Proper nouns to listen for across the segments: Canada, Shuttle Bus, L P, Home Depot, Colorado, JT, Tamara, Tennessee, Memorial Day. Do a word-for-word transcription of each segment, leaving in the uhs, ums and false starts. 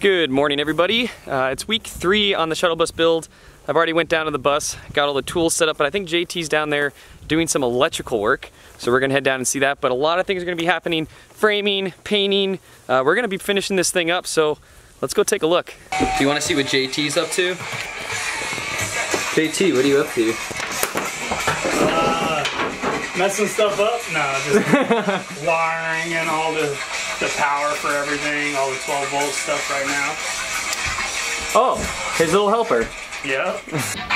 Good morning, everybody. Uh, it's week three on the shuttle bus build. I've already went down to the bus, got all the tools set up, but I think J T's down there doing some electrical work. So we're gonna head down and see that, but a lot of things are gonna be happening. Framing, painting, uh, we're gonna be finishing this thing up, so let's go take a look. Do you wanna see what J T's up to? J T, what are you up to? Uh, messing stuff up? No, just wiring and all the the power for everything, all the twelve volt stuff right now. Oh, his little helper. Yeah.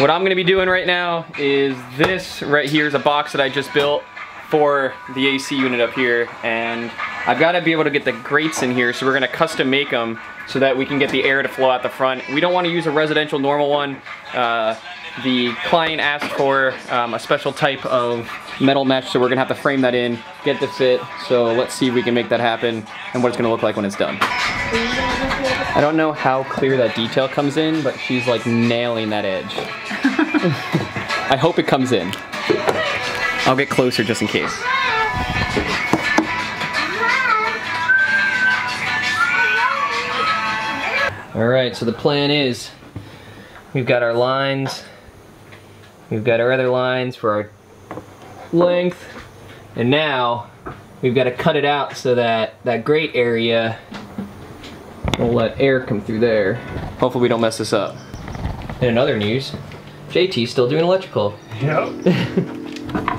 What I'm gonna be doing right now is this right here is a box that I just built for the A C unit up here, and I've gotta be able to get the grates in here, so we're gonna custom make them so that we can get the air to flow out the front. We don't wanna use a residential normal one. Uh, The client asked for um, a special type of metal mesh, so we're gonna have to frame that in, get the fit, so let's see if we can make that happen and what it's gonna look like when it's done. I don't know how clear that detail comes in, but she's like nailing that edge. I hope it comes in. I'll get closer just in case. All right, so the plan is we've got our lines, we've got our other lines for our length, and now we've got to cut it out so that that grate area will let air come through there. Hopefully we don't mess this up. And in other news, J T's still doing electrical. Yep.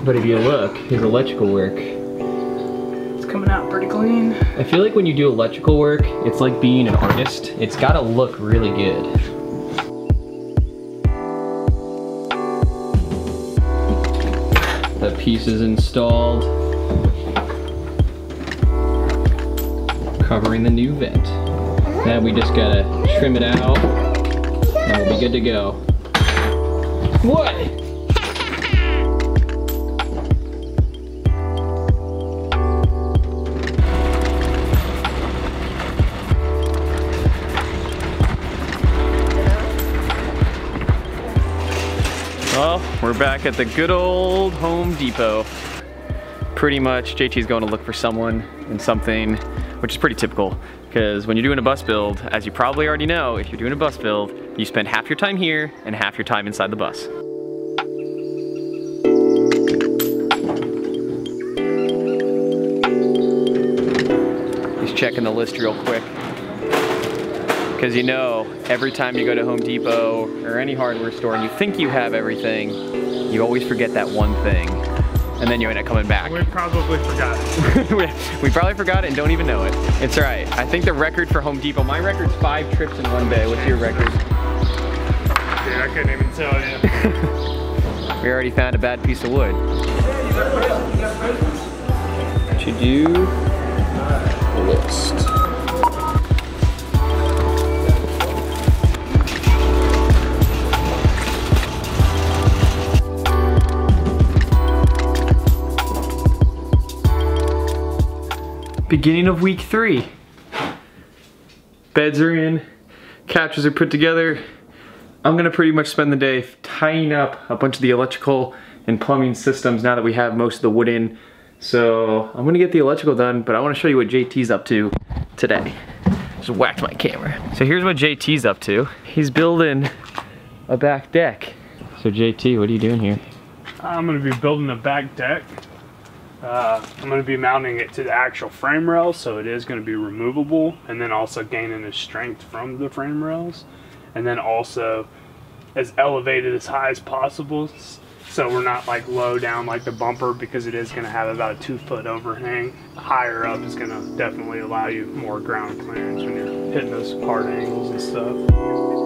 But if you look, his electrical work, it's coming out pretty clean. I feel like when you do electrical work, it's like being an artist. It's got to look really good. That piece is installed, covering the new vent. Now we just gotta trim it out, and we'll be good to go. What? Well, we're back at the good old Home Depot. Pretty much, J T's going to look for someone and something, which is pretty typical, because when you're doing a bus build, as you probably already know, if you're doing a bus build, you spend half your time here and half your time inside the bus. He's checking the list real quick, because you know, every time you go to Home Depot or any hardware store and you think you have everything, you always forget that one thing. And then you end up coming back. We probably forgot it. We probably forgot it and don't even know it. It's all right. I think the record for Home Depot, my record's five trips in one day. What's your record? Dude, I couldn't even tell you. We already found a bad piece of wood. To do list. Beginning of week three. Beds are in, couches are put together. I'm gonna pretty much spend the day tying up a bunch of the electrical and plumbing systems now that we have most of the wood in. So I'm gonna get the electrical done, but I wanna show you what J T's up to today. Just whacked my camera. So here's what J T's up to. He's building a back deck. So J T, what are you doing here? I'm gonna be building a back deck. Uh, I'm going to be mounting it to the actual frame rail, so it is going to be removable, and then also gaining the strength from the frame rails, and then also as elevated as high as possible, so we're not like low down like the bumper, because it is going to have about a two foot overhang. Higher up is going to definitely allow you more ground clearance when you're hitting those hard angles and stuff.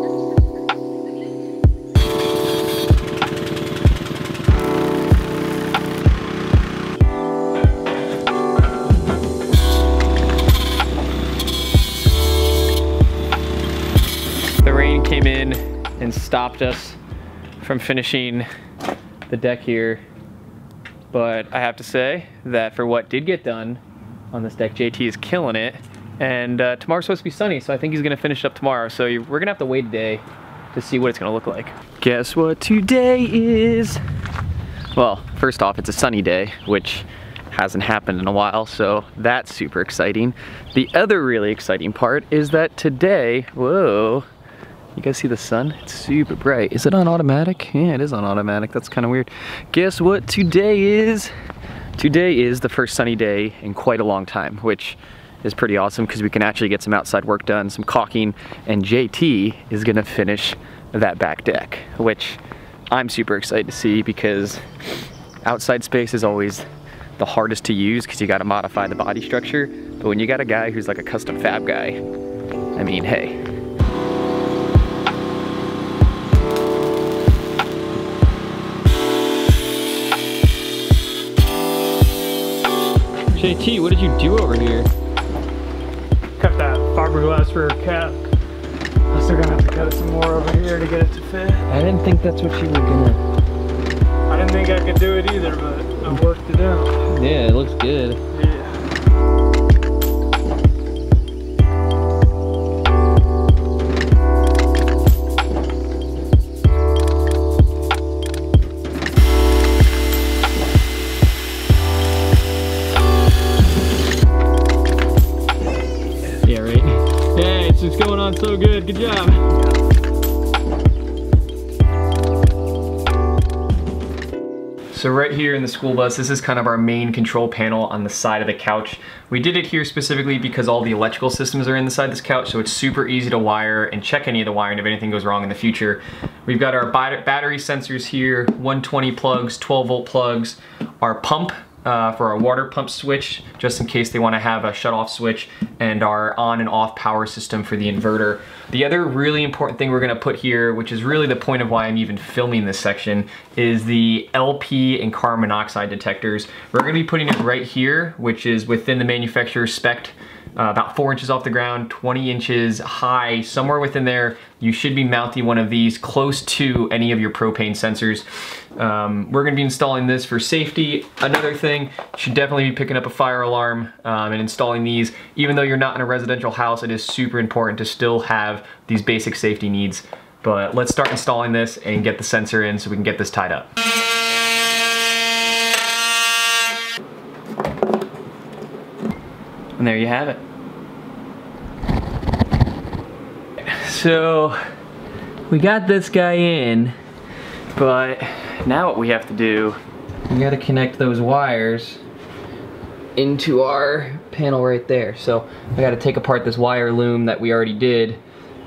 In and stopped us from finishing the deck here, but I have to say that for what did get done on this deck, J T is killing it, and uh, tomorrow's supposed to be sunny, so I think he's gonna finish up tomorrow, so you, we're gonna have to wait a day to see what it's gonna look like. Guess what today is? Well, first off, it's a sunny day, which hasn't happened in a while, so that's super exciting. The other really exciting part is that today, whoa, you guys see the sun? It's super bright. Is it on automatic? Yeah, it is on automatic. That's kind of weird. Guess what today is? Today is the first sunny day in quite a long time, which is pretty awesome because we can actually get some outside work done, some caulking, and J T is gonna finish that back deck, which I'm super excited to see because outside space is always the hardest to use because you gotta modify the body structure. But when you got a guy who's like a custom fab guy, I mean, hey. J T, what did you do over here? Cut that fiberglass rear cap. I'm still gonna have to cut some more over here to get it to fit. I didn't think that's what you were gonna. I didn't think I could do it either, but I worked it out. Yeah, it looks good. Yeah. It's going on so good. Good job. So right here in the school bus, this is kind of our main control panel on the side of the couch. We did it here specifically because all the electrical systems are inside this couch, so it's super easy to wire and check any of the wiring if anything goes wrong in the future. We've got our battery sensors here, one twenty plugs, twelve volt plugs, our pump, Uh, for our water pump switch, just in case they want to have a shut-off switch, and our on and off power system for the inverter. The other really important thing we're going to put here, which is really the point of why I'm even filming this section, is the L P and carbon monoxide detectors. We're going to be putting it right here, which is within the manufacturer's spec, uh, about four inches off the ground, twenty inches high, somewhere within there. You should be mounting one of these close to any of your propane sensors. Um, we're gonna be installing this for safety. Another thing, should definitely be picking up a fire alarm um, and installing these. Even though you're not in a residential house, it is super important to still have these basic safety needs. But let's start installing this and get the sensor in so we can get this tied up. And there you have it. So we got this guy in, but now what we have to do, we gotta connect those wires into our panel right there. So I gotta take apart this wire loom that we already did.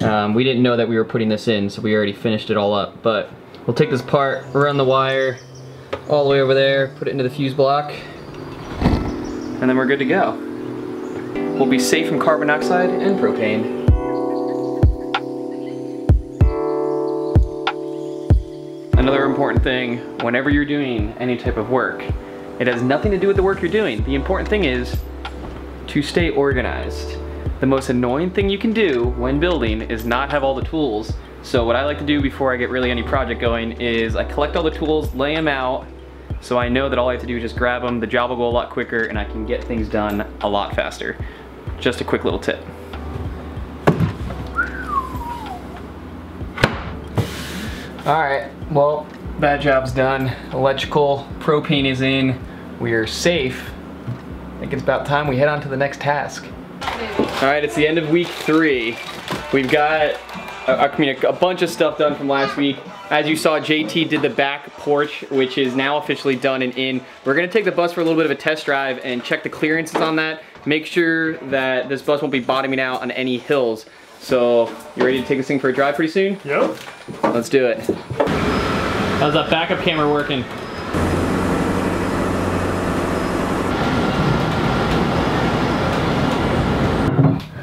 Um, we didn't know that we were putting this in, so we already finished it all up, but we'll take this apart, run the wire all the way over there, put it into the fuse block, and then we're good to go. We'll be safe from carbon monoxide and propane. Another important thing, whenever you're doing any type of work, it has nothing to do with the work you're doing. The important thing is to stay organized. The most annoying thing you can do when building is not have all the tools. So what I like to do before I get really any project going is I collect all the tools, lay them out, so I know that all I have to do is just grab them, the job will go a lot quicker, and I can get things done a lot faster. Just a quick little tip. All right, well, that job's done. Electrical, propane is in. We are safe. I think it's about time we head on to the next task. All right, it's the end of week three. We've got a, I mean, a bunch of stuff done from last week. As you saw, J T did the back porch, which is now officially done and in. We're gonna take the bus for a little bit of a test drive and check the clearances on that. Make sure that this bus won't be bottoming out on any hills. So, you ready to take this thing for a drive pretty soon? Yep. Let's do it. How's that backup camera working?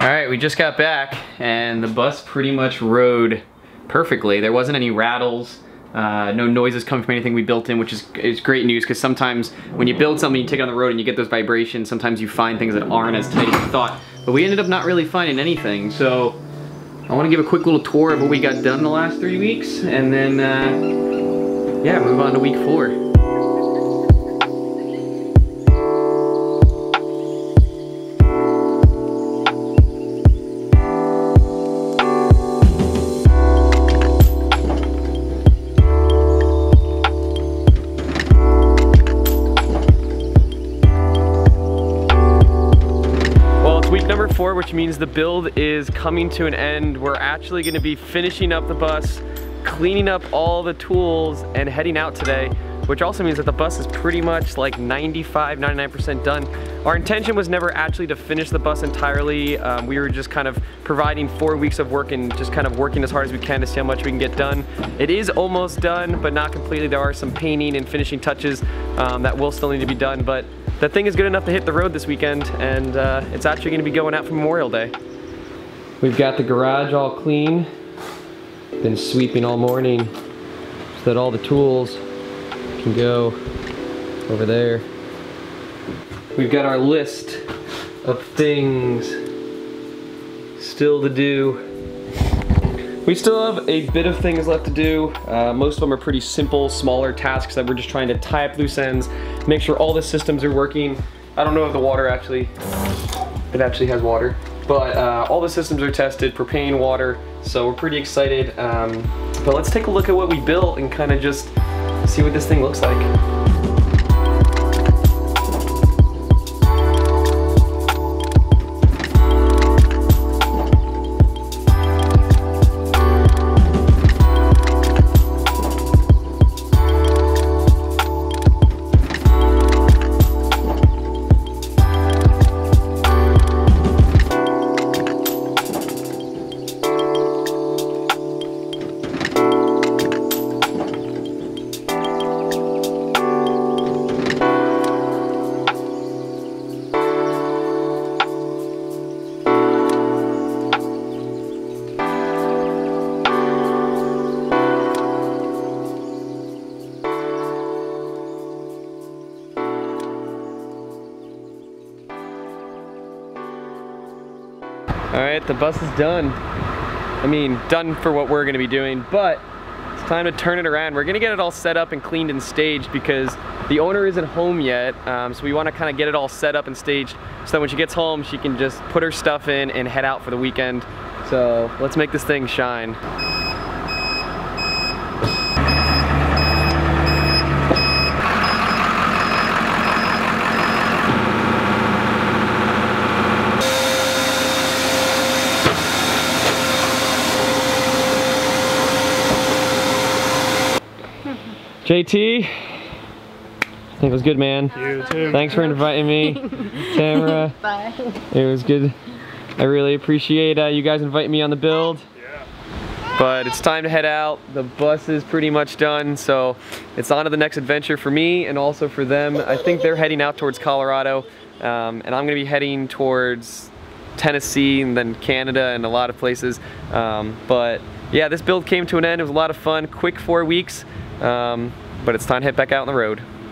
All right, we just got back and the bus pretty much rode perfectly. There wasn't any rattles. Uh, no noises come from anything we built in, which is, is great news, because sometimes when you build something, you take it on the road and you get those vibrations. Sometimes you find things that aren't as tight as you thought. But we ended up not really finding anything, so I want to give a quick little tour of what we got done the last three weeks, and then, uh, yeah, move on to week four. which means the build is coming to an end. We're actually gonna be finishing up the bus, cleaning up all the tools, and heading out today, which also means that the bus is pretty much like ninety-five, ninety-nine percent done. Our intention was never actually to finish the bus entirely. Um, we were just kind of providing four weeks of work and just kind of working as hard as we can to see how much we can get done. It is almost done, but not completely. There are some painting and finishing touches um, that will still need to be done, but the thing is good enough to hit the road this weekend, and uh, it's actually gonna be going out for Memorial Day. We've got the garage all clean. Been sweeping all morning so that all the tools can go over there. We've got our list of things still to do. We still have a bit of things left to do. Uh, most of them are pretty simple, smaller tasks that we're just trying to tie up loose ends, make sure all the systems are working. I don't know if the water actually, it actually has water, but uh, all the systems are tested, propane, water, so we're pretty excited. Um, but let's take a look at what we built and kind of just see what this thing looks like. All right, the bus is done. I mean, done for what we're gonna be doing, but it's time to turn it around. We're gonna get it all set up and cleaned and staged because the owner isn't home yet, um, so we wanna kinda get it all set up and staged so that when she gets home, she can just put her stuff in and head out for the weekend. So let's make this thing shine. J T, I think it was good, man. You too. Thanks for inviting me. Tamara. Bye. It was good. I really appreciate uh, you guys inviting me on the build. Yeah. But it's time to head out. The bus is pretty much done, so it's on to the next adventure for me and also for them. I think they're heading out towards Colorado, um, and I'm gonna be heading towards Tennessee and then Canada and a lot of places. Um, but yeah, this build came to an end. It was a lot of fun. Quick four weeks. Um, but it's time to head back out on the road.